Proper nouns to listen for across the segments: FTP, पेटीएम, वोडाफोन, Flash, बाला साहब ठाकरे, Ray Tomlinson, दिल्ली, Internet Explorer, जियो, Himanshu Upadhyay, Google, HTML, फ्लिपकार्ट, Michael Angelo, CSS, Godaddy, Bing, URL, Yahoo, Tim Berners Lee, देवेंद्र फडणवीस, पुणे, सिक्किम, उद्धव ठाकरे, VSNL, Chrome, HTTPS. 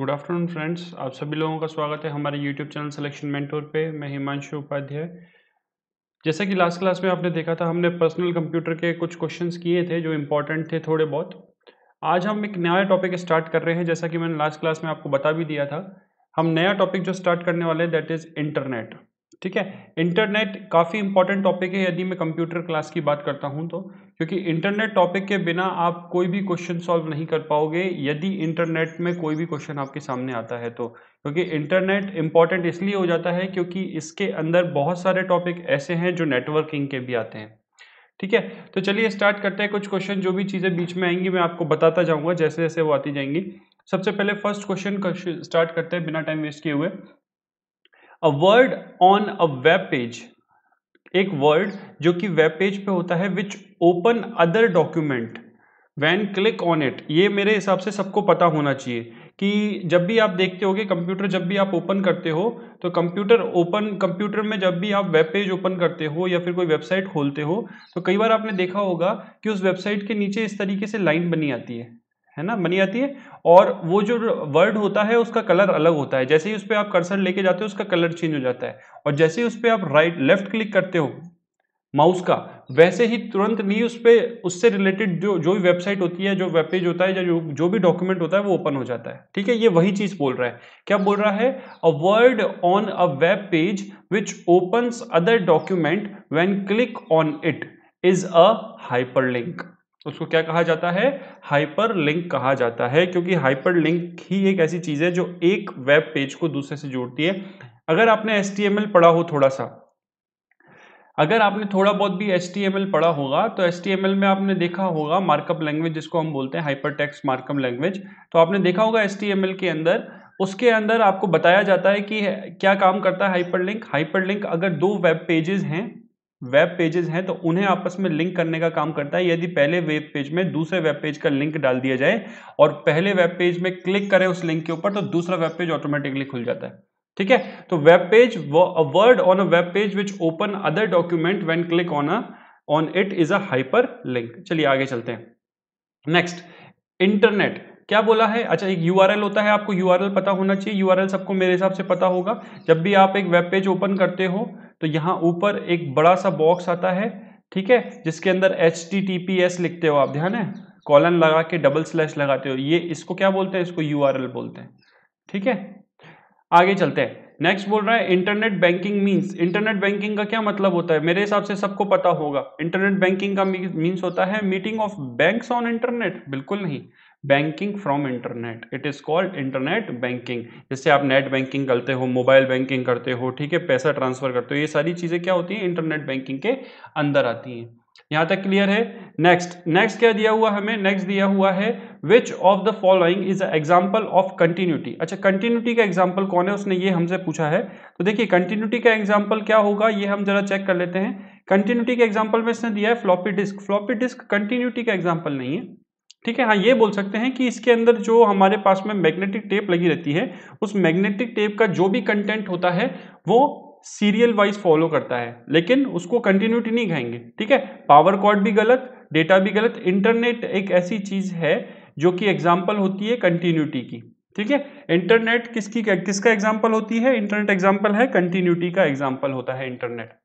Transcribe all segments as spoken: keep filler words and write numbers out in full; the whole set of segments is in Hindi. गुड आफ्टरनून फ्रेंड्स, आप सभी लोगों का स्वागत है हमारे यूट्यूब चैनल सिलेक्शन मेंटोर पे। मैं हिमांशु उपाध्याय। जैसा कि लास्ट क्लास में आपने देखा था, हमने पर्सनल कंप्यूटर के कुछ क्वेश्चंस किए थे जो इम्पोर्टेंट थे थोड़े बहुत। आज हम एक नया टॉपिक स्टार्ट कर रहे हैं, जैसा कि मैंने लास्ट क्लास में आपको बता भी दिया था। हम नया टॉपिक जो स्टार्ट करने वाले हैं दैट इज़ इंटरनेट। ठीक है, इंटरनेट काफ़ी इंपॉर्टेंट टॉपिक है यदि मैं कंप्यूटर क्लास की बात करता हूं तो, क्योंकि इंटरनेट टॉपिक के बिना आप कोई भी क्वेश्चन सॉल्व नहीं कर पाओगे यदि इंटरनेट में कोई भी क्वेश्चन आपके सामने आता है तो। क्योंकि इंटरनेट इंपॉर्टेंट इसलिए हो जाता है क्योंकि इसके अंदर बहुत सारे टॉपिक ऐसे हैं जो नेटवर्किंग के भी आते हैं। ठीक है, तो चलिए स्टार्ट करते हैं। कुछ क्वेश्चन, जो भी चीज़ें बीच में आएंगी मैं आपको बताता जाऊँगा जैसे जैसे वो आती जाएंगी। सबसे पहले फर्स्ट क्वेश्चन स्टार्ट करते हैं बिना टाइम वेस्ट किए हुए। A word on a web page, एक वर्ड जो कि वेब पेज पे होता है, which open other document when click on it. ये मेरे हिसाब से सबको पता होना चाहिए कि जब भी आप देखते होगे कंप्यूटर, जब भी आप ओपन करते हो तो कंप्यूटर ओपन कंप्यूटर में जब भी आप वेब पेज ओपन करते हो या फिर कोई वेबसाइट खोलते हो तो कई बार आपने देखा होगा कि उस वेबसाइट के नीचे इस तरीके से लाइन बनी आती है है ना बनी आती है और वो जो वर्ड होता है उसका कलर अलग होता है। जैसे ही उस पर आप कर्सर लेके जाते हो उसका कलर चेंज हो जाता है, और जैसे ही उस पर आप राइट लेफ्ट क्लिक करते हो माउस का, वैसे ही तुरंत नहीं उस पर उससे रिलेटेड जो जो भी वेबसाइट होती है, जो वेब पेज होता है, या जो जो भी डॉक्यूमेंट होता है वो ओपन हो जाता है। ठीक है, ये वही चीज़ बोल रहा है। क्या बोल रहा है? A word on a web page which opens other document when click on it is a hyperlink. उसको क्या कहा जाता है? हाइपरलिंक कहा जाता है, क्योंकि हाइपरलिंक ही एक ऐसी चीज़ है जो एक वेब पेज को दूसरे से जोड़ती है। अगर आपने एच टी एम एल पढ़ा हो थोड़ा सा, अगर आपने थोड़ा बहुत भी एच टी एम एल पढ़ा होगा तो एच टी एम एल में आपने देखा होगा मार्कअप लैंग्वेज, जिसको हम बोलते हैं हाइपरटेक्स्ट मार्कअप लैंग्वेज। तो आपने देखा होगा एच टी एम एल के अंदर, उसके अंदर आपको बताया जाता है कि क्या काम करता है हाइपरलिंक। हाइपरलिंक अगर दो वेब पेजेस हैं वेब पेजेस हैं तो उन्हें आपस में लिंक करने का काम करता है। यदि पहले वेब पेज में दूसरे वेब पेज का लिंक डाल दिया जाए और पहले वेब पेज में क्लिक करें उस लिंक के ऊपर, तो दूसरा वेब पेज ऑटोमेटिकली खुल जाता है। ठीक है, तो web page, word on a web page which open other document when click on a on it is a hyper link. चलिए आगे चलते हैं। नेक्स्ट, इंटरनेट क्या बोला है? अच्छा, एक यू आर एल होता है, आपको यू आर एल पता होना चाहिए। यू आर एल सबको मेरे हिसाब से पता होगा। जब भी आप एक वेब पेज ओपन करते हो तो यहाँ ऊपर एक बड़ा सा बॉक्स आता है, ठीक है, जिसके अंदर H T T P S लिखते हो आप, ध्यान है, कॉलन लगा के डबल स्लैश लगाते हो। ये इसको क्या बोलते हैं? इसको यू आर एल बोलते हैं। ठीक है, आगे चलते हैं। नेक्स्ट बोल रहा है internet banking means. Internet banking का क्या मतलब होता है? मेरे हिसाब से सबको पता होगा। इंटरनेट बैंकिंग का मीन्स होता है meeting of banks on internet. बिल्कुल नहीं, banking from internet, it is called internet banking. जैसे आप नेट बैंकिंग करते हो, मोबाइल बैंकिंग करते हो, ठीक है, पैसा ट्रांसफर करते हो, ये सारी चीज़ें क्या होती हैं? इंटरनेट बैंकिंग के अंदर आती हैं। यहाँ तक क्लियर है? नेक्स्ट नेक्स्ट क्या दिया हुआ हमें? नेक्स्ट दिया हुआ है which of the following is a example of continuity. अच्छा, कंटिन्यूटी का एग्जाम्पल कौन है, उसने ये हमसे पूछा है। तो देखिए कंटिन्यूटी का एग्जाम्पल क्या होगा, ये हम जरा चेक कर लेते हैं। कंटिन्यूटी का एग्जाम्पल में इसने दिया है floppy disk. Floppy disk continuity का एग्जाम्पल नहीं है, ठीक है। हाँ, ये बोल सकते हैं कि इसके अंदर जो हमारे पास में मैग्नेटिक टेप लगी रहती है, उस मैग्नेटिक टेप का जो भी कंटेंट होता है वो सीरियल वाइज फॉलो करता है, लेकिन उसको कंटिन्यूटी नहीं कहेंगे। ठीक है, पावर कॉर्ड भी गलत, डेटा भी गलत। इंटरनेट एक ऐसी चीज है जो कि एग्जाम्पल होती है कंटिन्यूटी की। ठीक है, इंटरनेट किसकी किसका एग्जाम्पल होती है? इंटरनेट एग्जाम्पल है, कंटिन्यूटी का एग्जाम्पल होता है इंटरनेट।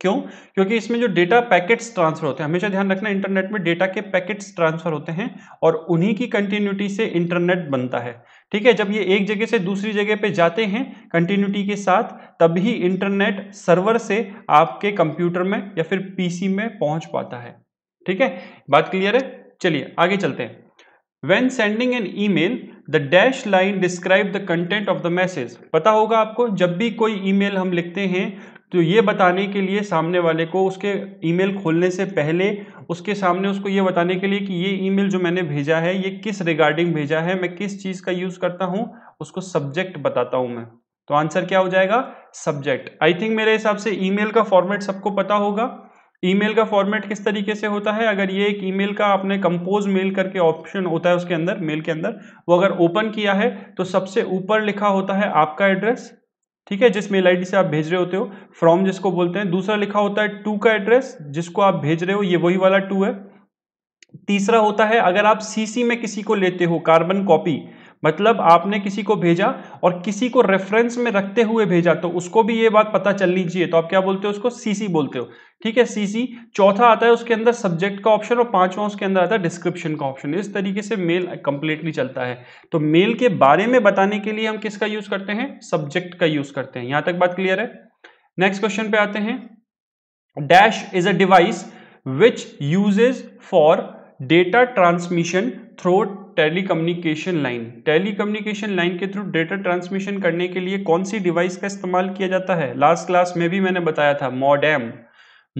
क्यों? क्योंकि इसमें जो डेटा पैकेट्स ट्रांसफर होते हैं, हमेशा ध्यान रखना इंटरनेट में डेटा के पैकेट्स ट्रांसफर होते हैं और उन्हीं की कंटिन्यूटी से इंटरनेट बनता है। ठीक है, जब ये एक जगह से दूसरी जगह पे जाते हैं कंटिन्यूटी के साथ, तभी इंटरनेट सर्वर से आपके कंप्यूटर में या फिर पीसी में पहुंच पाता है। ठीक है, बात क्लियर है? चलिए आगे चलते हैं। When sending an email, the dash line describe the content of the message. पता होगा आपको, जब भी कोई ईमेल हम लिखते हैं तो ये बताने के लिए सामने वाले को, उसके ईमेल खोलने से पहले उसके सामने उसको ये बताने के लिए कि ये ईमेल जो मैंने भेजा है ये किस रिगार्डिंग भेजा है, मैं किस चीज़ का यूज़ करता हूँ, उसको सब्जेक्ट बताता हूँ मैं। तो आंसर क्या हो जाएगा? सब्जेक्ट। आई थिंक मेरे हिसाब से ईमेल का फॉर्मेट सबको पता होगा। ईमेल का फॉर्मेट किस तरीके से होता है? अगर ये एक ईमेल का आपने कंपोज मेल करके ऑप्शन होता है उसके अंदर, मेल के अंदर, वो अगर ओपन किया है तो सबसे ऊपर लिखा होता है आपका एड्रेस, ठीक है, जिस मेल आईडी से आप भेज रहे होते हो, फ्रॉम जिसको बोलते हैं। दूसरा लिखा होता है टू का एड्रेस, जिसको आप भेज रहे हो, ये वही वाला टू है। तीसरा होता है अगर आप सीसी में किसी को लेते हो, कार्बन कॉपी, मतलब आपने किसी को भेजा और किसी को रेफरेंस में रखते हुए भेजा तो उसको भी ये बात पता चलनी चाहिए, तो आप क्या बोलते हो उसको, सीसी बोलते हो। ठीक है, सीसी। चौथा आता है उसके अंदर सब्जेक्ट का ऑप्शन और पांचवा उसके अंदर आता है डिस्क्रिप्शन का ऑप्शन। इस तरीके से मेल कंप्लीटली चलता है। तो मेल के बारे में बताने के लिए हम किसका यूज करते हैं, सब्जेक्ट का यूज करते हैं। यहां तक बात क्लियर है। नेक्स्ट क्वेश्चन पे आते हैं। Dash is a device which uses for data transmission through telecommunication line. Telecommunication line के थ्रू डेटा ट्रांसमिशन करने के लिए कौन सी डिवाइस का इस्तेमाल किया जाता है। लास्ट क्लास में भी मैंने बताया था, मॉडेम।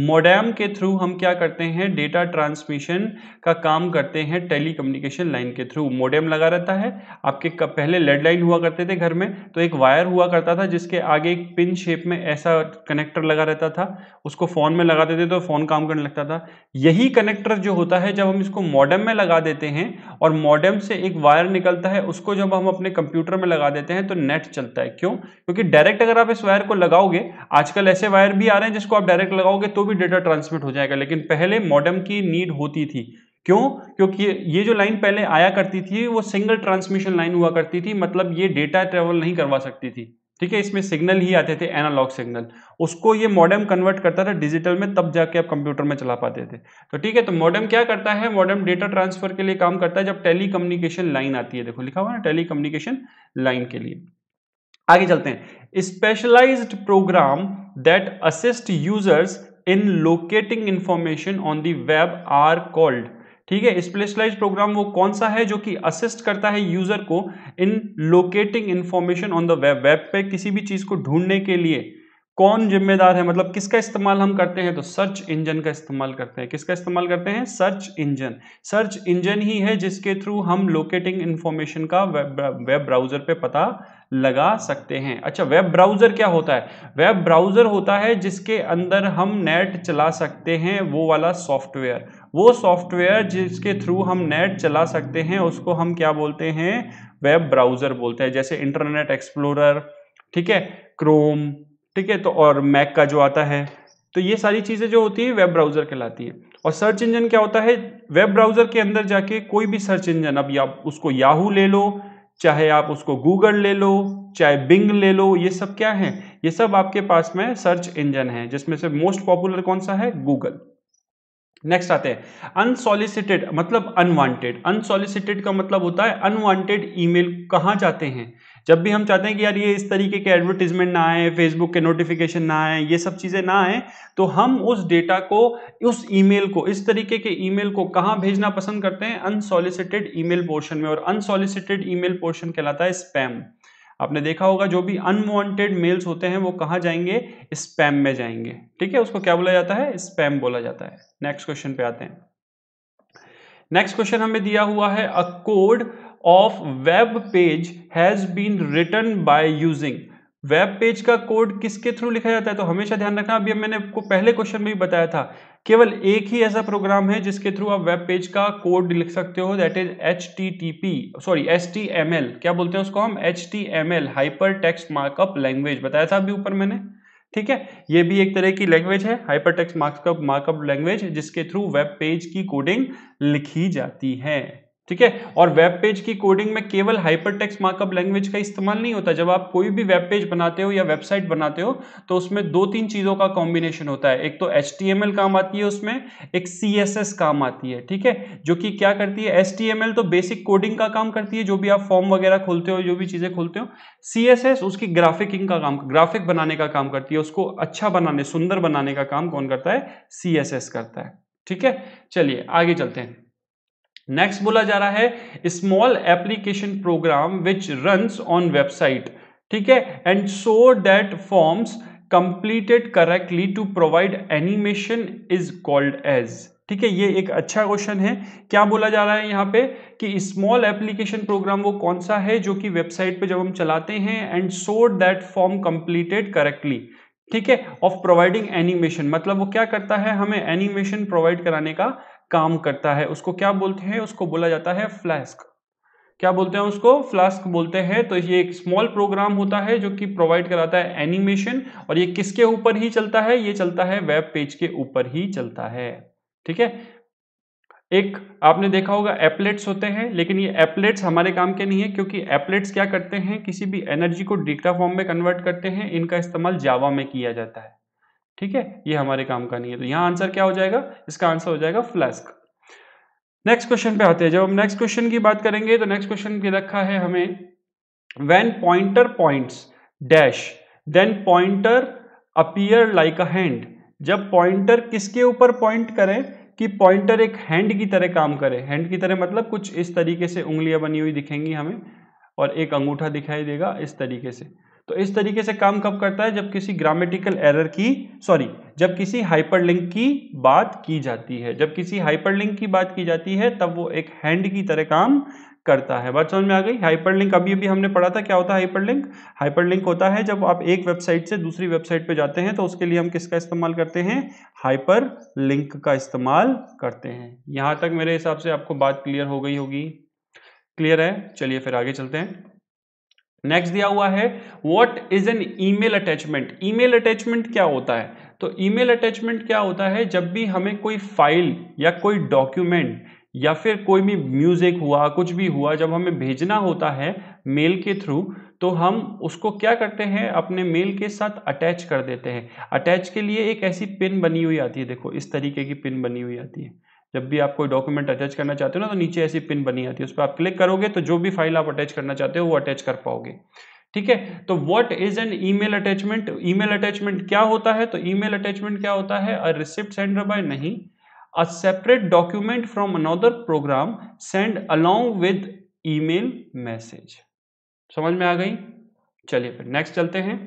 मॉडेम के थ्रू हम क्या करते हैं, डेटा ट्रांसमिशन का काम करते हैं टेलीकम्युनिकेशन लाइन के थ्रू। मॉडेम लगा रहता है आपके, पहले लेड लाइन हुआ करते थे घर में, तो एक वायर हुआ करता था जिसके आगे एक पिन शेप में ऐसा कनेक्टर लगा रहता था, उसको फ़ोन में लगाते थे तो फ़ोन काम करने लगता था। यही कनेक्टर जो होता है जब हम इसको मॉडेम में लगा देते हैं और मॉडेम से एक वायर निकलता है, उसको जब हम अपने कंप्यूटर में लगा देते हैं तो नेट चलता है। क्यों? क्योंकि डायरेक्ट अगर आप इस वायर को लगाओगे, आजकल ऐसे वायर भी आ रहे हैं जिसको आप डायरेक्ट लगाओगे तो भी डेटा ट्रांसमिट हो जाएगा, लेकिन पहले मॉडेम की नीड होती थी। क्यों? क्योंकि ये जो लाइन पहले आया करती थी वो सिंगल ट्रांसमिशन लाइन हुआ करती थी, मतलब ये डेटा ट्रेवल नहीं करवा सकती थी। ठीक है, इसमें सिग्नल ही आते थे, एनालॉग सिग्नल, उसको ये मॉडेम कन्वर्ट करता था डिजिटल में, तब जाके आप कंप्यूटर में चला पाते थे। तो ठीक है, तो मॉडेम क्या करता है, मॉडेम डेटा ट्रांसफर के लिए काम करता है जब टेलीकम्युनिकेशन लाइन आती है। देखो लिखा हुआ है टेलीकम्युनिकेशन लाइन के लिए। आगे चलते हैं। Specialised program that assist users in locating information on the web are called. ठीक है, स्पेशलाइज्ड प्रोग्राम वो कौन सा है जो कि असिस्ट करता है यूजर को in locating information on the web. Web पे किसी भी चीज को ढूंढने के लिए कौन जिम्मेदार है, मतलब किसका इस्तेमाल हम करते हैं, तो सर्च इंजन का इस्तेमाल करते हैं। किसका इस्तेमाल करते हैं, सर्च इंजन। सर्च इंजन ही है जिसके थ्रू हम लोकेटिंग इंफॉर्मेशन का वेब ब्राउजर पे पता लगा सकते हैं। अच्छा, वेब ब्राउजर क्या होता है? वेब ब्राउजर होता है जिसके अंदर हम नेट चला सकते हैं, वो वाला सॉफ्टवेयर। वो सॉफ्टवेयर जिसके थ्रू हम नेट चला सकते हैं उसको हम क्या बोलते हैं, वेब ब्राउजर बोलते हैं। जैसे इंटरनेट एक्सप्लोरर, ठीक है, क्रोम, ठीक है, तो और मैक का जो आता है, तो ये सारी चीज़ें जो होती है वेब ब्राउजर कहलाती है। और सर्च इंजन क्या होता है, वेब ब्राउजर के अंदर जाके कोई भी सर्च इंजन, अब या उसको याहू ले लो, चाहे आप उसको गूगल ले लो, चाहे बिंग ले लो, ये सब क्या है, ये सब आपके पास में सर्च इंजन है, जिसमें से मोस्ट पॉपुलर कौन सा है, गूगल। नेक्स्ट आते हैं अनसॉलिसिटेड, मतलब अनवांटेड। अनसॉलिसिटेड का मतलब होता है अनवांटेड ईमेल। कहाँ जाते हैं, जब भी हम चाहते हैं कि यार ये इस तरीके के एडवर्टीजमेंट ना आए, फेसबुक के नोटिफिकेशन ना आए, ये सब चीज़ें ना आए, तो हम उस डेटा को, उस ईमेल को, इस तरीके के ईमेल को कहाँ भेजना पसंद करते हैं, अनसॉलिसिटेड ईमेल पोर्शन में। और अनसॉलिसिटेड ईमेल पोर्शन कहलाता है स्पैम। आपने देखा होगा जो भी अनवांटेड मेल्स होते हैं वो कहाँ जाएंगे, स्पैम में जाएंगे। ठीक है, उसको क्या बोला जाता है, स्पैम बोला जाता है। नेक्स्ट क्वेश्चन पे आते हैं। नेक्स्ट क्वेश्चन हमें दिया हुआ है, a code of web page has been written by using. Web page का कोड किसके थ्रू लिखा जाता है, तो हमेशा ध्यान रखना, अभी मैंने आपको पहले क्वेश्चन में भी बताया था, केवल एक ही ऐसा प्रोग्राम है जिसके थ्रू आप वेब पेज का कोड लिख सकते हो, that is H T T P sorry H T M L. क्या बोलते हैं उसको हम, H T M L, hyper text markup language, बताया था अभी ऊपर मैंने। ठीक है, ये भी एक तरह की लैंग्वेज है, hyper text markup markup language, जिसके थ्रू वेब पेज की कोडिंग लिखी जाती है। ठीक है, और वेब पेज की कोडिंग में केवल हाइपर टेक्स्ट मार्कअप लैंग्वेज का इस्तेमाल नहीं होता। जब आप कोई भी वेब पेज बनाते हो या वेबसाइट बनाते हो तो उसमें दो तीन चीज़ों का कॉम्बिनेशन होता है। एक तो एच टी एम एल काम आती है उसमें, एक सी एस एस काम आती है। ठीक है, जो कि क्या करती है, एच टी एम एल तो बेसिक कोडिंग का काम करती है, जो भी आप फॉर्म वगैरह खोलते हो, जो भी चीज़ें खोलते हो। सी एस एस उसकी ग्राफिकिंग का काम, ग्राफिक बनाने का काम करती है, उसको अच्छा बनाने, सुंदर बनाने का काम कौन करता है, सी एस एस करता है। ठीक है, चलिए आगे चलते हैं। नेक्स्ट बोला जा रहा है small application program which runs on website. ठीक है, and so that forms completed correctly to provide animation is called as. ठीक है, ये एक अच्छा क्वेश्चन है। क्या बोला जा रहा है यहाँ पे कि स्मॉल एप्लीकेशन प्रोग्राम वो कौन सा है जो कि वेबसाइट पे जब हम चलाते हैं, and so that form completed correctly, ठीक है, ऑफ प्रोवाइडिंग एनिमेशन, मतलब वो क्या करता है, हमें एनिमेशन प्रोवाइड कराने का काम करता है। उसको क्या बोलते हैं, उसको बोला जाता है फ्लास्क। क्या बोलते हैं उसको, फ्लास्क बोलते हैं। तो ये एक स्मॉल प्रोग्राम होता है जो कि प्रोवाइड कराता है एनिमेशन, और ये किसके ऊपर ही चलता है, ये चलता है वेब पेज के ऊपर ही चलता है। ठीक है, एक आपने देखा होगा एप्लेट्स होते हैं, लेकिन ये एप्लेट्स हमारे काम के नहीं है, क्योंकि एप्लेट्स क्या करते हैं, किसी भी एनर्जी को डेटा फॉर्म में कन्वर्ट करते हैं। इनका इस्तेमाल जावा में किया जाता है, ठीक है, ये हमारे काम का नहीं है। तो यहाँ आंसर क्या हो जाएगा, इसका आंसर हो जाएगा फ्लास्क। नेक्स्ट क्वेश्चन पे आते हैं। जब हम नेक्स्ट क्वेश्चन की बात करेंगे तो नेक्स्ट क्वेश्चन की रखा है हमें, when pointer points dash then pointer appear like a hand. जब पॉइंटर किसके ऊपर पॉइंट करें कि पॉइंटर एक हैंड की तरह काम करे। हैंड की तरह मतलब कुछ इस तरीके से उंगलियां बनी हुई दिखेंगी हमें और एक अंगूठा दिखाई देगा इस तरीके से। तो इस तरीके से काम कब करता है, जब किसी ग्रामेटिकल एरर की सॉरी जब किसी हाइपरलिंक की बात की जाती है। जब किसी हाइपरलिंक की बात की जाती है तब वो एक हैंड की तरह काम करता है। बात समझ में आ गई। हाइपरलिंक अभी अभी हमने पढ़ा था, क्या होता है हाइपरलिंक। हाइपरलिंक होता है जब आप एक वेबसाइट से दूसरी वेबसाइट पे जाते हैं, तो उसके लिए हम किसका इस्तेमाल करते हैं, हाइपरलिंक का इस्तेमाल करते हैं। यहाँ तक मेरे हिसाब से आपको बात क्लियर हो गई होगी। क्लियर है, चलिए फिर आगे चलते हैं। नेक्स्ट दिया हुआ है what is an email attachment. Email attachment क्या होता है, तो ईमेल अटैचमेंट क्या होता है, जब भी हमें कोई फाइल या कोई डॉक्यूमेंट या फिर कोई भी म्यूजिक हुआ, कुछ भी हुआ, जब हमें भेजना होता है मेल के थ्रू, तो हम उसको क्या करते हैं, अपने मेल के साथ अटैच कर देते हैं। अटैच के लिए एक ऐसी पिन बनी हुई आती है, देखो इस तरीके की पिन बनी हुई आती है। जब भी आप कोई डॉक्यूमेंट अटैच करना चाहते हो ना, तो नीचे ऐसी पिन बनी आती है, उस पर आप क्लिक करोगे तो जो भी फाइल आप अटैच करना चाहते हो वो अटैच कर पाओगे, ठीक है। तो what is an email attachment, email attachment क्या होता है, तो ईमेल अटैचमेंट क्या होता है, अ रिसिप्ट सेंड बाय नहीं, a separate document from another program send along with email message. समझ में आ गई। चलिए फिर नेक्स्ट चलते हैं।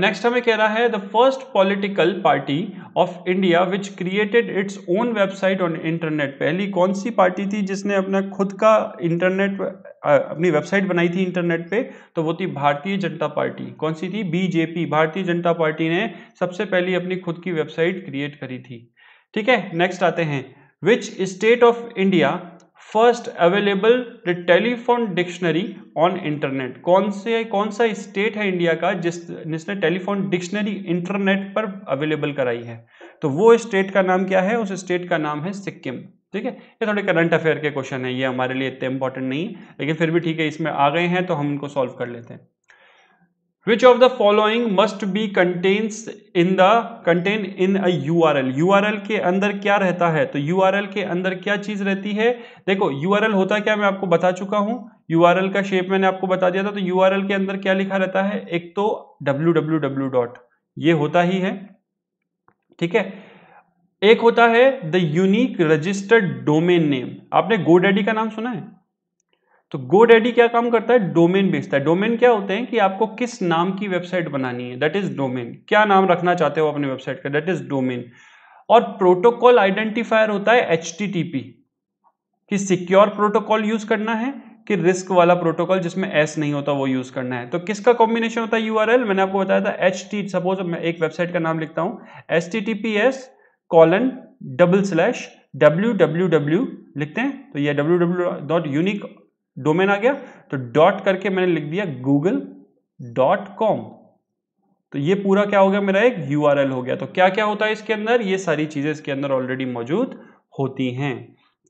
नेक्स्ट uh, हमें कह रहा है the first political party of India which created its own website on internet. पहली कौन सी पार्टी थी जिसने अपना खुद का इंटरनेट अपनी वेबसाइट बनाई थी इंटरनेट पे, तो वो थी भारतीय जनता पार्टी। कौन सी थी, बीजेपी। भारतीय जनता पार्टी ने सबसे पहली अपनी खुद की वेबसाइट क्रिएट करी थी, ठीक है। नेक्स्ट आते हैं, which state of India first available the telephone dictionary on internet. कौन से कौन सा स्टेट है इंडिया का जिस जिसने टेलीफोन डिक्शनरी इंटरनेट पर अवेलेबल कराई है, तो वो स्टेट का नाम क्या है, उस स्टेट का नाम है सिक्किम, ठीक है। ये थोड़े करंट अफेयर के क्वेश्चन है, ये हमारे लिए इतने इंपॉर्टेंट नहीं है, लेकिन फिर भी ठीक है, इसमें आ गए हैं तो हम इनको सॉल्व कर लेते हैं। Which of the following must be contains in the contain in a U R L? U R L के अंदर क्या रहता है, तो U R L के अंदर क्या चीज रहती है। देखो U R L होता क्या, मैं आपको बता चुका हूं, U R L का शेप मैंने आपको बता दिया था। तो U R L के अंदर क्या लिखा रहता है, एक तो डब्ल्यू डब्ल्यू डब्ल्यू डॉट, ये होता ही है, ठीक है। एक होता है the unique registered domain name. आपने गोडैडी का नाम सुना है, तो गोडैडी क्या काम करता है, डोमेन बेचता है। डोमेन क्या होते हैं कि आपको किस नाम की वेबसाइट बनानी है, दैट इज डोमेन। क्या नाम रखना चाहते हो अपने वेबसाइट का, दैट इज डोमेन। और प्रोटोकॉल आइडेंटिफायर होता है एच टी टी पी, कि सिक्योर प्रोटोकॉल यूज करना है कि रिस्क वाला प्रोटोकॉल जिसमें एस नहीं होता वो यूज करना है। तो किसका कॉम्बिनेशन होता है यूआरएल, मैंने आपको बताया था एच टी, सपोज मैं एक वेबसाइट का नाम लिखता हूँ H T T P S colon double slash W W W लिखते हैं, तो यह W W dot unique domain आ गया, तो डॉट करके मैंने लिख दिया गूगल डॉट कॉम, तो ये पूरा क्या हो गया, मेरा एक यूआरएल हो गया। तो क्या क्या होता है इसके अंदर, ये सारी चीजें इसके अंदर ऑलरेडी मौजूद होती हैं,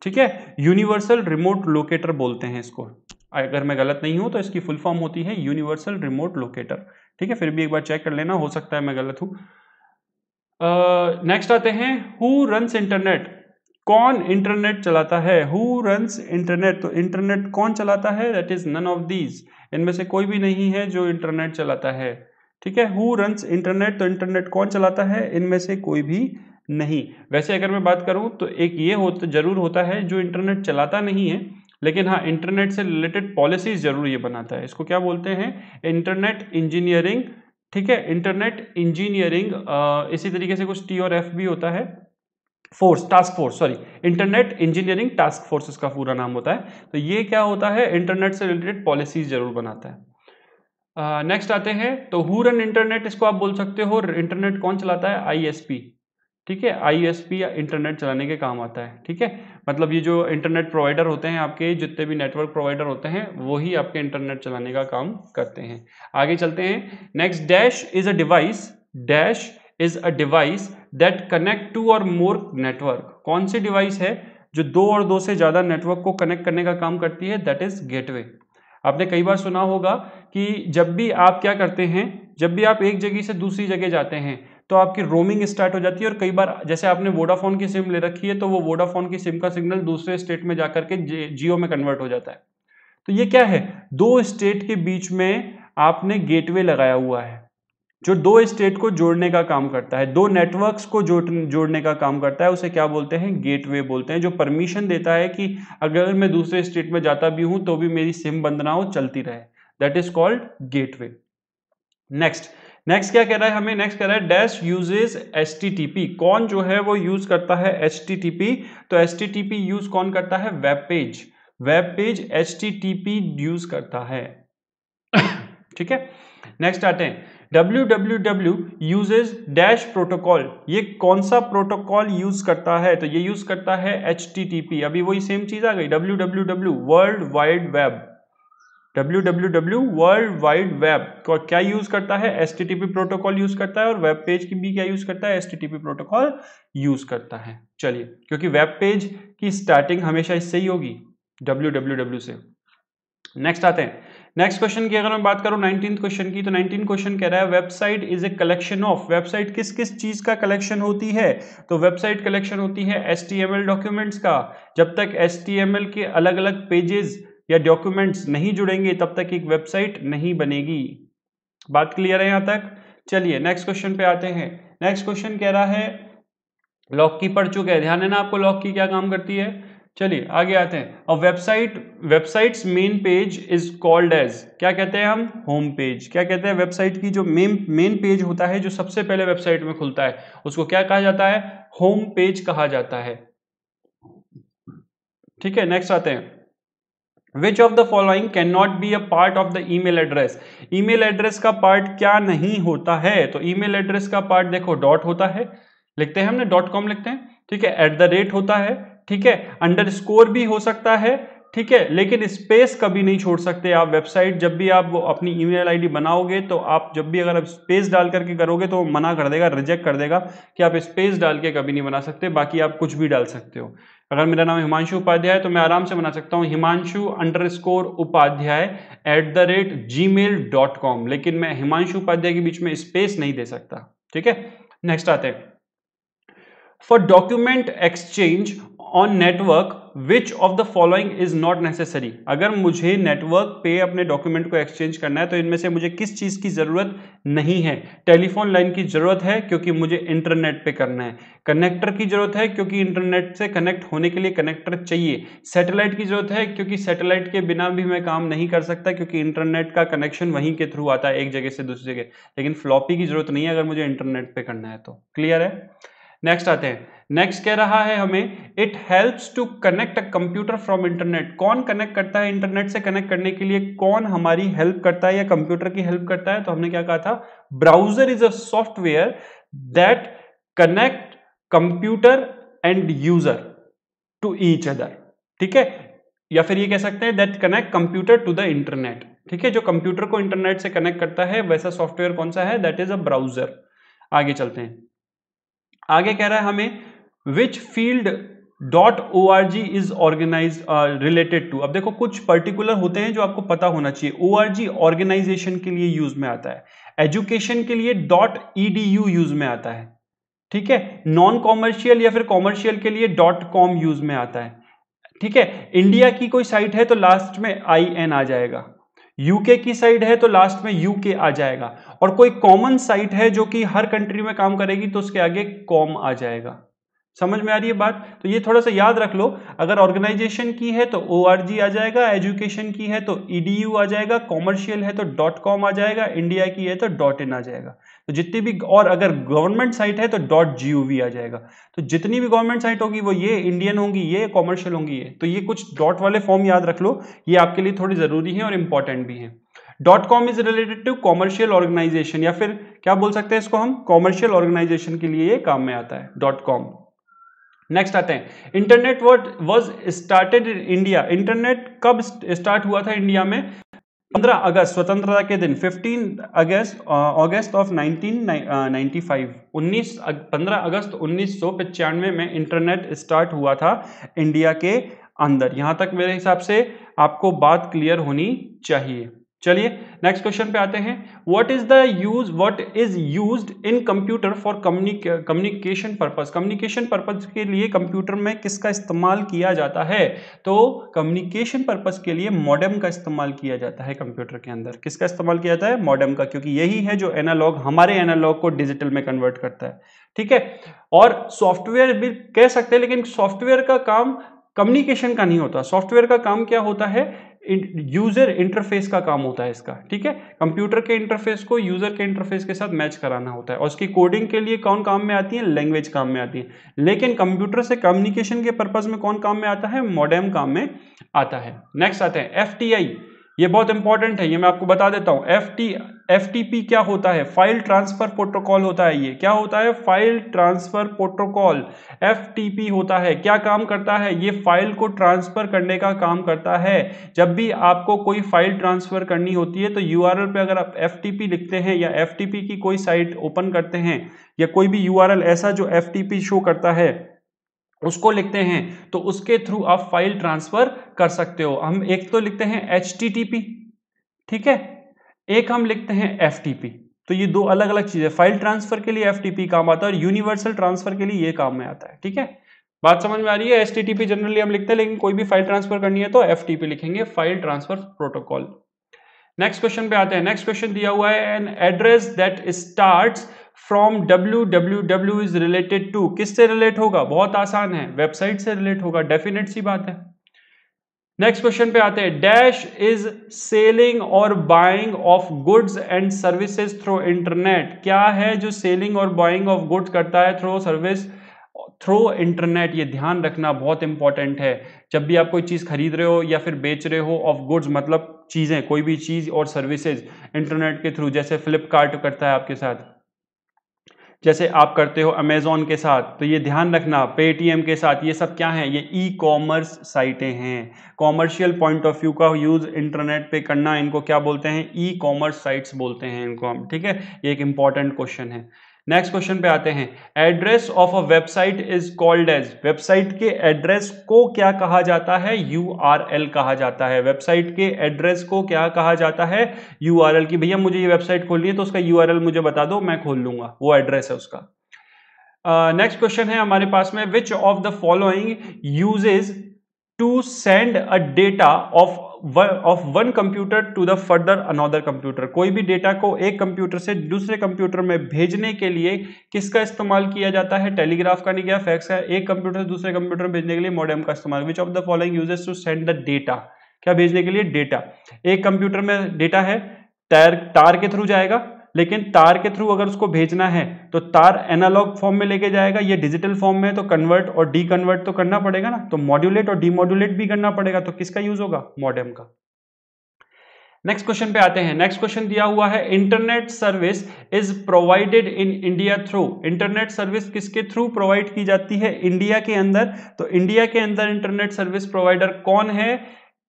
ठीक है। यूनिवर्सल रिमोट लोकेटर बोलते हैं इसको, अगर मैं गलत नहीं हूं तो इसकी फुल फॉर्म होती है यूनिवर्सल रिमोट लोकेटर, ठीक है। फिर भी एक बार चेक कर लेना, हो सकता है मैं गलत हूं। नेक्स्ट uh, आते हैं, हु रन्स इंटरनेट, कौन इंटरनेट चलाता है। हु रन्स इंटरनेट, तो इंटरनेट कौन चलाता है, that is none of these, इनमें से कोई भी नहीं है जो इंटरनेट चलाता है, ठीक है। हु रन्स इंटरनेट, तो इंटरनेट कौन चलाता है, इनमें से कोई भी नहीं। वैसे अगर मैं बात करूं तो एक ये होता जरूर होता है जो इंटरनेट चलाता नहीं है, लेकिन हाँ इंटरनेट से रिलेटेड पॉलिसीज जरूर ये बनाता है। इसको क्या बोलते हैं, इंटरनेट इंजीनियरिंग, ठीक है, इंटरनेट इंजीनियरिंग। इसी तरीके से कुछ टी और एफ भी होता है, force task force sorry internet engineering task force इसका पूरा नाम होता है। तो ये क्या होता है, इंटरनेट से रिलेटेड पॉलिसीज जरूर बनाता है। नेक्स्ट uh, आते हैं, तो हु रन इंटरनेट, इसको आप बोल सकते हो इंटरनेट कौन चलाता है, आई एस पी, ठीक है। आई एस पी या इंटरनेट चलाने के काम आता है, ठीक है। मतलब ये जो इंटरनेट प्रोवाइडर होते हैं, आपके जितने भी नेटवर्क प्रोवाइडर होते हैं वही आपके इंटरनेट चलाने का काम करते हैं। आगे चलते हैं। Next, dash is a device dash is a device that connect two or more network. कौन सी डिवाइस है जो दो और दो से ज्यादा नेटवर्क को कनेक्ट करने का काम करती है? That is gateway. आपने कई बार सुना होगा कि जब भी आप क्या करते हैं, जब भी आप एक जगह से दूसरी जगह जाते हैं तो आपकी रोमिंग स्टार्ट हो जाती है, और कई बार जैसे आपने वोडाफोन की सिम ले रखी है तो वो वोडाफोन की सिम का सिग्नल दूसरे स्टेट में जाकर के जियो में कन्वर्ट हो जाता है। तो ये क्या है? दो स्टेट के बीच में आपने गेटवे लगाया हुआ है जो दो स्टेट को जोड़ने का काम करता है, दो नेटवर्क्स को जोड़ने का काम करता है। उसे क्या बोलते हैं? गेटवे बोलते हैं, जो परमिशन देता है कि अगर मैं दूसरे स्टेट में जाता भी हूं तो भी मेरी सिम बंद ना हो, चलती रहे। That is called gateway. Next next क्या कह रहा है हमें? नेक्स्ट कह रहा है डैश यूजेस एचटीटीपी। कौन जो है वो यूज करता है एचटीटीपी? तो एचटीटीपी यूज कौन करता है? Web page. Web page HTTP use करता है। ठीक है, नेक्स्ट आते हैं W W W uses dash protocol। ये कौन सा प्रोटोकॉल यूज करता है? तो ये यूज करता है एचटीटीपी। अभी वही सेम चीज आ गई, W W W world wide web. W W W world wide web को क्या यूज करता है? एचटीटीपी प्रोटोकॉल यूज करता है, और वेब पेज की भी क्या यूज करता है? एचटीटीपी प्रोटोकॉल यूज करता है। चलिए, क्योंकि वेब पेज की स्टार्टिंग हमेशा इससे ही होगी, डब्ल्यू डब्ल्यू डब्ल्यू से। नेक्स्ट आते हैं नेक्स्ट क्वेश्चन की अगर मैं बात करूं नाइनटीन क्वेश्चन की, तो नाइनटीन क्वेश्चन कह रहा है website is a collection of. Website किस किस चीज का कलेक्शन होती है? तो वेबसाइट कलेक्शन होती है एचटीएमएल डॉक्यूमेंट्स का। जब तक एचटीएमएल के अलग अलग पेजेस या डॉक्यूमेंट्स नहीं जुड़ेंगे तब तक एक वेबसाइट नहीं बनेगी। बात क्लियर है यहाँ तक? चलिए नेक्स्ट क्वेश्चन पे आते हैं। नेक्स्ट क्वेश्चन कह रहा है लॉक की पढ़ चुके हैं, ध्यान है ना आपको लॉक की क्या काम करती है। चलिए आगे आते हैं। और website websites main page is called as, क्या कहते हैं हम? Home page. क्या कहते हैं? वेबसाइट की जो मेन मेन पेज होता है, जो सबसे पहले वेबसाइट में खुलता है, उसको क्या कहा जाता है? होम पेज कहा जाता है। ठीक है, नेक्स्ट आते हैं Which of the following cannot be a part of the email address? email address का पार्ट क्या नहीं होता है? तो email address का पार्ट देखो, डॉट होता है, लिखते हैं हमने डॉट कॉम लिखते हैं, ठीक है, एट द रेट होता है, ठीक है, अंडरस्कोर भी हो सकता है, ठीक है, लेकिन स्पेस कभी नहीं छोड़ सकते आप। वेबसाइट जब भी आप अपनी ईमेल आईडी बनाओगे तो आप जब भी अगर आप स्पेस डाल करके करोगे तो मना कर देगा, रिजेक्ट कर देगा कि आप स्पेस डाल के कभी नहीं बना सकते, बाकी आप कुछ भी डाल सकते हो। अगर मेरा नाम हिमांशु उपाध्याय है तो मैं आराम से बना सकता हूँ Himanshu underscore Upadhyay at the rate Gmail dot com, लेकिन मैं हिमांशु उपाध्याय के बीच में स्पेस नहीं दे सकता। ठीक है, नेक्स्ट आते हैं। For document exchange on network which of the following is not necessary. अगर मुझे नेटवर्क पे अपने डॉक्यूमेंट को एक्सचेंज करना है तो इनमें से मुझे किस चीज़ की ज़रूरत नहीं है? टेलीफोन लाइन की ज़रूरत है क्योंकि मुझे इंटरनेट पे करना है, कनेक्टर की ज़रूरत है क्योंकि इंटरनेट से कनेक्ट होने के लिए कनेक्टर चाहिए, सैटेलाइट की ज़रूरत है क्योंकि सैटेलाइट के बिना भी मैं काम नहीं कर सकता क्योंकि इंटरनेट का कनेक्शन वहीं के थ्रू आता है एक जगह से दूसरी जगह, लेकिन फ्लॉपी की ज़रूरत नहीं है अगर मुझे इंटरनेट पर करना है तो। क्लियर है? नेक्स्ट आते हैं। नेक्स्ट कह रहा है हमें it helps to connect a computer from internet. कौन कनेक्ट करता है इंटरनेट से? कनेक्ट करने के लिए कौन हमारी हेल्प करता है या कंप्यूटर की हेल्प करता है? तो हमने क्या कहा था? Browser is a software that connect computer and user to each other. ठीक है, या फिर ये कह सकते हैं that connect computer to the internet. ठीक है, जो कंप्यूटर को इंटरनेट से कनेक्ट करता है वैसा सॉफ्टवेयर कौन सा है? That is a browser. आगे चलते हैं। आगे कह रहा है हमें which field dot O R G is organize related to. अब देखो कुछ पर्टिकुलर होते हैं जो आपको पता होना चाहिए। ओ आर जी ऑर्गेनाइजेशन के लिए यूज में आता है, एजुकेशन के लिए dot E D U use में आता है, ठीक है, नॉन कॉमर्शियल या फिर कॉमर्शियल के लिए डॉट कॉम यूज में आता है, ठीक है, इंडिया की कोई साइट है तो लास्ट में आई एन आ जाएगा, यूके की साइट है तो लास्ट में यूके आ जाएगा, और कोई कॉमन साइट है जो कि हर कंट्री में काम करेगी तो उसके आगे कॉम आ जाएगा। समझ में आ रही है बात? तो ये थोड़ा सा याद रख लो। अगर ऑर्गेनाइजेशन की है तो ओ आर जी आ जाएगा, एजुकेशन की है तो ई डी यू आ जाएगा, कॉमर्शियल है तो डॉट कॉम आ जाएगा, इंडिया की है तो डॉट इन आ जाएगा, तो जितनी भी, और अगर गवर्नमेंट साइट है तो डॉट जी यू वी आ जाएगा। तो जितनी भी गवर्नमेंट साइट होगी वो ये इंडियन होंगी, ये कॉमर्शियल होंगी, ये, तो ये कुछ डॉट वाले फॉर्म याद रख लो, ये आपके लिए थोड़ी ज़रूरी है और इम्पॉर्टेंट भी है। Dot com is related to commercial organization, या फिर क्या बोल सकते हैं इसको हम? कॉमर्शियल ऑर्गेनाइजेशन के लिए ये काम में आता है डॉट कॉम। नेक्स्ट आते हैं internet word was started in India. Internet कब स्टार्ट हुआ था इंडिया में? पंद्रह अगस्त स्वतंत्रता के दिन पंद्रह अगस्त August of nineteen ninety five पंद्रह अगस्त उन्नीस सौ पचानवे में इंटरनेट स्टार्ट हुआ था इंडिया के अंदर। यहां तक मेरे हिसाब से आपको बात क्लियर होनी चाहिए। चलिए नेक्स्ट क्वेश्चन पे आते हैं। What is the use what is used in computer for communication purpose. Communication purpose के लिए कंप्यूटर में किसका इस्तेमाल किया जाता है? तो कम्युनिकेशन पर्पस के लिए मॉडेम का इस्तेमाल किया जाता है। कंप्यूटर के अंदर किसका इस्तेमाल किया जाता है? मॉडेम का, क्योंकि यही है जो एनालॉग हमारे एनालॉग को डिजिटल में कन्वर्ट करता है। ठीक है, और सॉफ्टवेयर भी कह सकते हैं, लेकिन सॉफ्टवेयर का काम कम्युनिकेशन का नहीं होता। सॉफ्टवेयर का काम क्या होता है? यूजर इंटरफेस का काम होता है इसका। ठीक है, कंप्यूटर के इंटरफेस को यूजर के इंटरफेस के साथ मैच कराना होता है, और उसकी कोडिंग के लिए कौन काम में आती है? लैंग्वेज काम में आती है। लेकिन कंप्यूटर से कम्युनिकेशन के पर्पस में कौन काम में आता है? मॉडेम काम में आता है। नेक्स्ट आते हैं एफ टी आई। ये बहुत इंपॉर्टेंट है, ये मैं आपको बता देता हूँ। F T F T P क्या होता है? फाइल ट्रांसफर प्रोटोकॉल होता है। ये क्या होता है? File transfer protocol F T P होता है। क्या काम करता है? ये फाइल को ट्रांसफर करने का काम करता है। जब भी आपको कोई फाइल ट्रांसफर करनी होती है तो यू आर एल पे अगर आप एफ टी पी लिखते हैं या एफ टी पी की कोई साइट ओपन करते हैं या कोई भी यू आर एल ऐसा जो एफ टी पी शो करता है उसको लिखते हैं, तो उसके थ्रू आप फाइल ट्रांसफर कर सकते हो। हम एक तो लिखते हैं एच टी टी पी, ठीक है, एक हम लिखते हैं एफ टी पी, तो ये दो अलग अलग चीजें। फाइल ट्रांसफर के लिए एफ टी पी काम आता है और यूनिवर्सल ट्रांसफर के लिए ये काम में आता है। ठीक है, बात समझ में आ रही है। H T T P generally हम लिखते हैं, लेकिन कोई भी फाइल ट्रांसफर करनी है तो एफ टी पी लिखेंगे, file transfer protocol. Next question पे आते हैं। नेक्स्ट क्वेश्चन दिया हुआ है an address that starts from W W W is related to. किससे रिलेट होगा? बहुत आसान है, वेबसाइट से रिलेट होगा, डेफिनेट सी बात है। नेक्स्ट क्वेश्चन पे आते हैं। डैश इज सेलिंग और buying of goods and services through internet. क्या है जो सेलिंग और बाइंग ऑफ गुड्स करता है थ्रू सर्विस थ्रू इंटरनेट? ये ध्यान रखना बहुत इंपॉर्टेंट है। जब भी आप कोई चीज खरीद रहे हो या फिर बेच रहे हो, ऑफ गुड्स मतलब चीजें, कोई भी चीज और सर्विसेज इंटरनेट के थ्रू, जैसे फ्लिपकार्ट करता है आपके साथ, जैसे आप करते हो अमेजोन के साथ, तो ये ध्यान रखना पेटीएम के साथ, ये सब क्या है? ये ई कॉमर्स साइटें हैं। कॉमर्शियल पॉइंट ऑफ व्यू का यूज़ इंटरनेट पे करना, इनको क्या बोलते हैं? ई कॉमर्स साइट्स बोलते हैं इनको हम। ठीक है, ये एक इंपॉर्टेंट क्वेश्चन है। नेक्स्ट क्वेश्चन पे आते हैं। Address of a website is called as. Website के एड्रेस को क्या कहा जाता है? यूआरएल कहा जाता है। वेबसाइट के एड्रेस को क्या कहा जाता है? यूआरएल। की भैया मुझे ये वेबसाइट खोलनी है तो उसका यूआरएल मुझे बता दो, मैं खोल लूंगा, वो एड्रेस है उसका। नेक्स्ट uh, क्वेश्चन है हमारे पास में। Which of the following uses to send a data of of one computer to the further another computer. कोई भी डेटा को एक कंप्यूटर से दूसरे कंप्यूटर में भेजने के लिए किसका इस्तेमाल किया जाता है? टेलीग्राफ का नहीं, गया फैक्स का। एक कंप्यूटर से दूसरे कंप्यूटर में भेजने के लिए मॉडेम का इस्तेमाल। Which of the following uses to send the data. क्या भेजने के लिए? डेटा। एक कंप्यूटर में डेटा है, तार तार के थ्रू जाएगा, लेकिन तार के थ्रू अगर उसको भेजना है तो तार एनालॉग फॉर्म में लेके जाएगा, ये डिजिटल फॉर्म में है, तो कन्वर्ट और डी कन्वर्ट तो करना पड़ेगा ना, तो मॉड्यूलेट और डीमॉड्यूलेट भी करना पड़ेगा, तो किसका यूज होगा? मॉडेम का। नेक्स्ट क्वेश्चन पे आते हैं। नेक्स्ट क्वेश्चन दिया हुआ है internet service is provided in India through. Internet service किसके थ्रू प्रोवाइड की जाती है इंडिया के अंदर? तो इंडिया के अंदर इंटरनेट सर्विस प्रोवाइडर कौन है?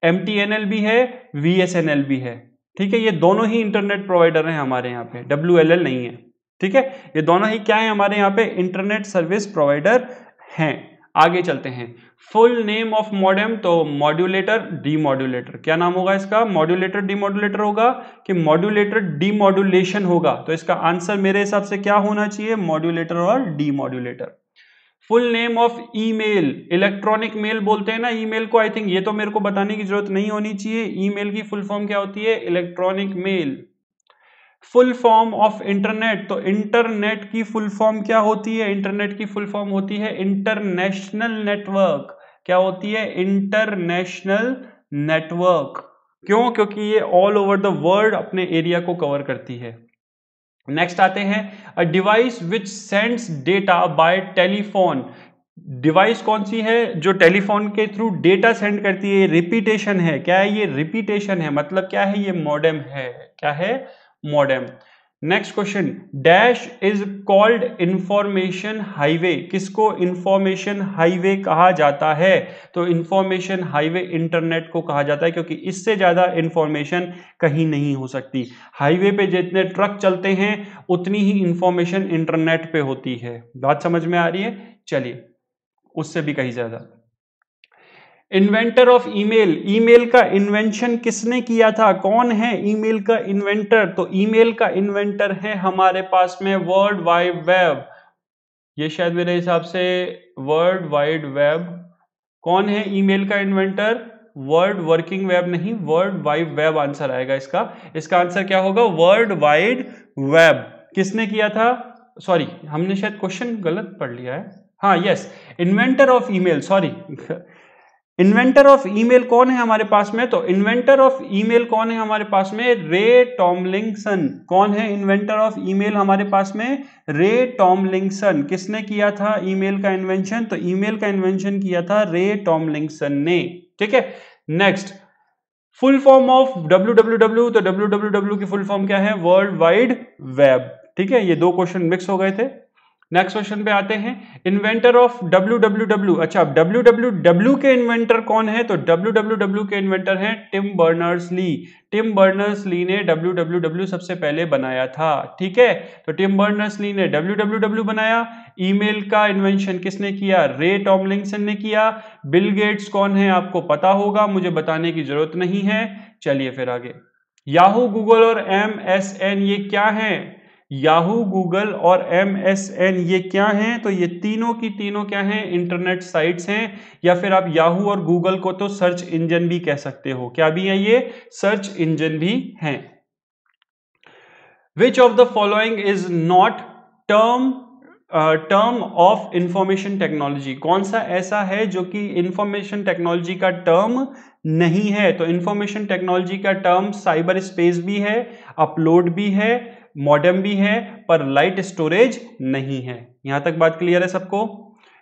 एम टी एन एल भी है, वी एस एन एल भी है। ठीक है, ये दोनों ही इंटरनेट प्रोवाइडर हैं हमारे यहाँ पे, डब्ल्यू एल एल नहीं है। ठीक है, ये दोनों ही क्या है हमारे यहाँ पे? इंटरनेट सर्विस प्रोवाइडर हैं। आगे चलते हैं। फुल नेम ऑफ मॉडेम, तो मॉड्यूलेटर डीमॉड्यूलेटर। क्या नाम होगा इसका? मॉड्यूलेटर डीमॉड्यूलेटर होगा कि मॉड्यूलेटर डीमॉड्यूलेशन होगा? तो इसका आंसर मेरे हिसाब से क्या होना चाहिए? मॉड्यूलेटर और demodulator. Full name of email, electronic mail बोलते हैं ना ईमेल को, आई थिंक ये तो मेरे को बताने की जरूरत नहीं होनी चाहिए। ईमेल की फुल फॉर्म क्या होती है? Electronic mail. Full form of internet, तो इंटरनेट की फुल फॉर्म क्या होती है? इंटरनेट की फुल फॉर्म होती है इंटरनेशनल नेटवर्क। क्या होती है? International network. क्यों? क्योंकि ये ऑल ओवर द वर्ल्ड अपने एरिया को कवर करती है। नेक्स्ट आते हैं। A device which sends data by telephone. Device कौन सी है जो टेलीफोन के थ्रू डेटा सेंड करती है? रिपीटेशन है। क्या है ये? रिपीटेशन है, मतलब क्या है ये? मॉडेम है। क्या है? Modem. Next question, dash is called information highway, किसको इंफॉर्मेशन हाईवे कहा जाता है? तो इंफॉर्मेशन हाईवे इंटरनेट को कहा जाता है, क्योंकि इससे ज़्यादा इंफॉर्मेशन कहीं नहीं हो सकती। हाईवे पे जितने ट्रक चलते हैं उतनी ही इंफॉर्मेशन इंटरनेट पे होती है। बात समझ में आ रही है? चलिए, उससे भी कहीं ज़्यादा। इन्वेंटर ऑफ ईमेल, ईमेल का इन्वेंशन किसने किया था? कौन है ईमेल का इन्वेंटर? तो ईमेल का इन्वेंटर है हमारे पास में वर्ल्ड वाइड वेब। ये शायद मेरे हिसाब से वर्ल्ड वाइड वेब। कौन है ईमेल का इन्वेंटर? वर्ल्ड वर्किंग वेब नहीं, वर्ल्ड वाइड वेब आंसर आएगा इसका। इसका आंसर क्या होगा? World wide web. किसने किया था? सॉरी, हमने शायद क्वेश्चन गलत पढ़ लिया है। हाँ, yes, inventor of email, sorry. Inventor of email कौन है हमारे पास में? तो इन्वेंटर ऑफ ईमेल कौन है हमारे पास में? रे टॉमलिंसन। कौन है इन्वेंटर ऑफ ईमेल हमारे पास में? रे टॉमलिंसन। किसने किया था ईमेल का इन्वेंशन? तो ईमेल का इन्वेंशन किया था रे टॉमलिंसन ने। ठीक है, next, full form of W W W. तो डब्ल्यू डब्ल्यू डब्ल्यू की फुल फॉर्म क्या है? World wide web. ठीक है, ये दो क्वेश्चन मिक्स हो गए थे। नेक्स्ट क्वेश्चन पे आते हैं, inventor of W W W. अच्छा, अब डब्ल्यू डब्ल्यू डब्ल्यू के इन्वेंटर कौन है? तो डब्ल्यू डब्ल्यू डब्ल्यू के इन्वेंटर हैं Tim Berners Lee. Tim Berners Lee ने डब्ल्यू डब्ल्यू डब्ल्यू सबसे पहले बनाया था। ठीक है, तो टिम बर्नर्स ली ने डब्ल्यू डब्ल्यू डब्ल्यू बनाया। ईमेल का इन्वेंशन किसने किया? रे टॉमलिंसन ने किया। बिल गेट्स कौन है आपको पता होगा, मुझे बताने की जरूरत नहीं है। चलिए फिर आगे, याहू, गूगल और एम एस एन ये क्या है? याहू, गूगल और एम एस एन ये क्या हैं? तो ये तीनों की तीनों क्या हैं? इंटरनेट साइट्स हैं, या फिर आप याहू और गूगल को तो सर्च इंजन भी कह सकते हो। क्या भी है ये? सर्च इंजन भी हैं। Which of the following is not term term of information technology? कौन सा ऐसा है जो कि इंफॉर्मेशन टेक्नोलॉजी का टर्म नहीं है? तो इंफॉर्मेशन टेक्नोलॉजी का टर्म साइबर स्पेस भी है, अपलोड भी है, मॉडेम भी है, पर लाइट स्टोरेज नहीं है। यहां तक बात क्लियर है सबको?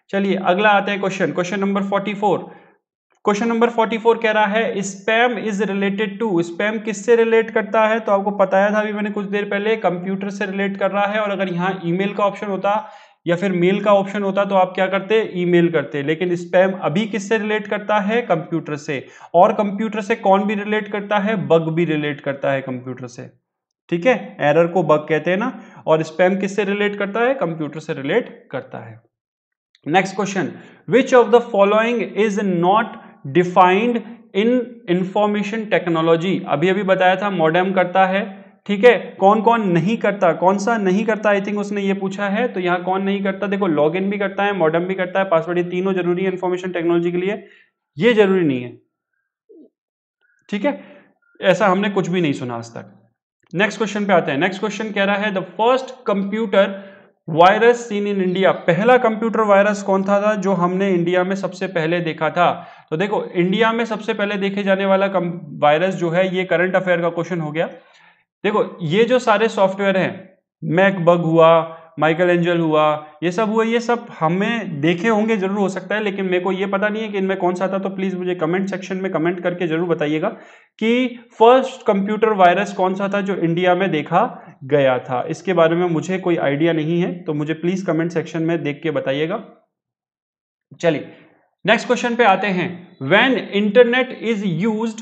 चलिए अगला आते हैं question, question number forty four. Question number forty four कह रहा है spam is related to. Spam किससे रिलेट करता है? तो आपको बताया था अभी मैंने कुछ देर पहले, कंप्यूटर से रिलेट कर रहा है। और अगर यहाँ ईमेल का ऑप्शन होता या फिर मेल का ऑप्शन होता तो आप क्या करते? ईमेल करते। लेकिन स्पैम अभी किससे रिलेट करता है? कंप्यूटर से। और कंप्यूटर से कौन भी रिलेट करता है? बग भी रिलेट करता है कंप्यूटर से। ठीक है, एरर को बग कहते हैं ना। और स्पैम किससे रिलेट करता है? कंप्यूटर से रिलेट करता है। Next question, which of the following is not defined in information technology? अभी अभी बताया था मॉडेम करता है। ठीक है, कौन कौन नहीं करता, कौन सा नहीं करता, आई थिंक उसने ये पूछा है। तो यहाँ कौन नहीं करता? देखो, लॉगिन भी करता है, मॉडेम भी करता है, पासवर्ड, ये तीनों जरूरी है इंफॉर्मेशन टेक्नोलॉजी के लिए। ये जरूरी नहीं है। ठीक है, ऐसा हमने कुछ भी नहीं सुना आज तक। नेक्स्ट क्वेश्चन पे आते हैं। नेक्स्ट क्वेश्चन कह रहा है the first computer virus seen in India. पहला कंप्यूटर वायरस कौन था, था जो हमने इंडिया में सबसे पहले देखा था? तो देखो, इंडिया में सबसे पहले देखे जाने वाला वायरस जो है, ये करंट अफेयर का क्वेश्चन हो गया। देखो, ये जो सारे सॉफ्टवेयर हैं, मैकबग हुआ, माइकल एंजल हुआ, ये सब हुआ, ये सब हमें देखे होंगे जरूर, हो सकता है, लेकिन मेरे को ये पता नहीं है कि इनमें कौन सा था। तो प्लीज़ मुझे कमेंट सेक्शन में कमेंट करके जरूर बताइएगा कि फर्स्ट कंप्यूटर वायरस कौन सा था जो इंडिया में देखा गया था। इसके बारे में मुझे कोई आइडिया नहीं है, तो मुझे प्लीज़ कमेंट सेक्शन में देख के बताइएगा। चलिए नेक्स्ट क्वेश्चन पे आते हैं। When internet is used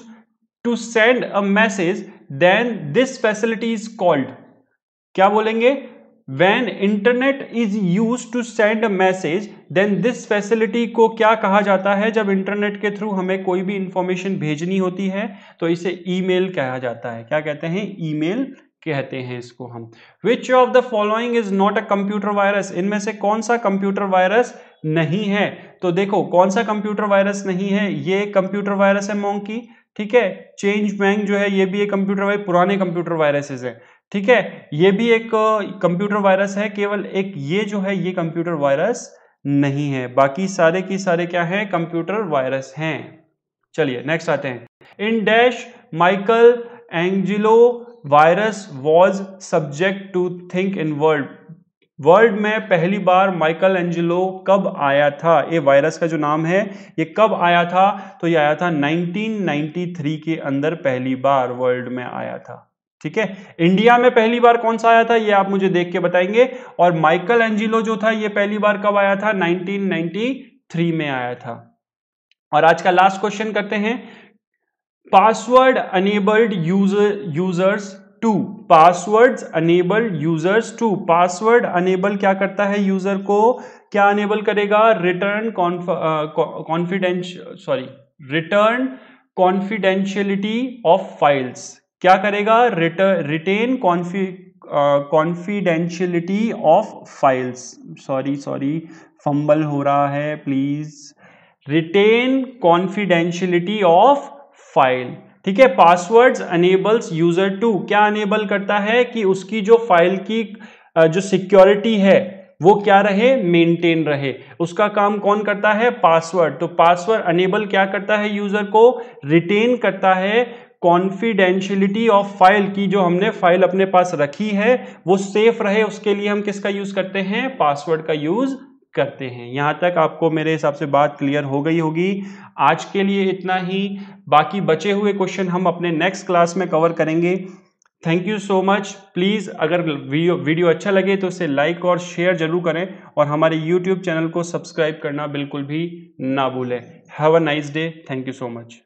to send a message then this facility is called, क्या बोलेंगे? When internet is used to send a message, then this facility को क्या कहा जाता है? जब इंटरनेट के थ्रू हमें कोई भी इंफॉर्मेशन भेजनी होती है तो इसे ईमेल कहा जाता है। क्या कहते हैं? ईमेल कहते हैं इसको हम। Which of the following is not a computer virus? इनमें से कौन सा कंप्यूटर वायरस नहीं है? तो देखो, कौन सा कंप्यूटर वायरस नहीं है? ये कंप्यूटर वायरस है मोंकी। ठीक है, चेंज बैंक जो है, ये भी एक कंप्यूटर वायरस, पुराने कंप्यूटर वायरसेस है। ठीक है, ये भी एक कंप्यूटर वायरस है। केवल एक ये जो है, ये कंप्यूटर वायरस नहीं है, बाकी सारे की सारे क्या हैं? कंप्यूटर वायरस हैं। चलिए नेक्स्ट आते हैं। In dash Michelangelo virus was subject to think in world. World में पहली बार माइकल एंजिलो कब आया था? ये वायरस का जो नाम है, ये कब आया था? तो ये आया था नाइनटीन नाइनटी थ्री के अंदर, पहली बार वर्ल्ड में आया था। ठीक है। इंडिया में पहली बार कौन सा आया था ये आप मुझे देख के बताएंगे। और माइकल एंजिलो जो था ये पहली बार कब आया था, नाइनटीन नाइंटी थ्री में आया था। और आज का लास्ट क्वेश्चन करते हैं, password enabled user users to passwords enabled users to password enable क्या करता है, यूजर को क्या अनेबल करेगा, return confidence sorry return confidentiality of files, क्या करेगा, retain confidentiality of files, sorry sorry fumble हो रहा है please, retain confidentiality of file, ठीक है। पासवर्ड्स अनेबल्स यूजर टू क्या अनेबल करता है कि उसकी जो फाइल की जो सिक्योरिटी है वो क्या रहे, मेंटेन रहे, उसका काम कौन करता है, पासवर्ड। तो पासवर्ड अनेबल क्या करता है, यूजर को रिटेन करता है कॉन्फिडेंशियलिटी ऑफ फाइल, की जो हमने फाइल अपने पास रखी है वो सेफ रहे, उसके लिए हम किसका यूज करते हैं, पासवर्ड का यूज करते हैं। यहाँ तक आपको मेरे हिसाब से बात क्लियर हो गई होगी। आज के लिए इतना ही, बाकी बचे हुए क्वेश्चन हम अपने नेक्स्ट क्लास में कवर करेंगे। Thank you so much. Please अगर वीडियो वीडियो अच्छा लगे तो उसे लाइक और शेयर जरूर करें, और हमारे यूट्यूब चैनल को सब्सक्राइब करना बिल्कुल भी ना भूलें। Have a nice day. Thank you so much.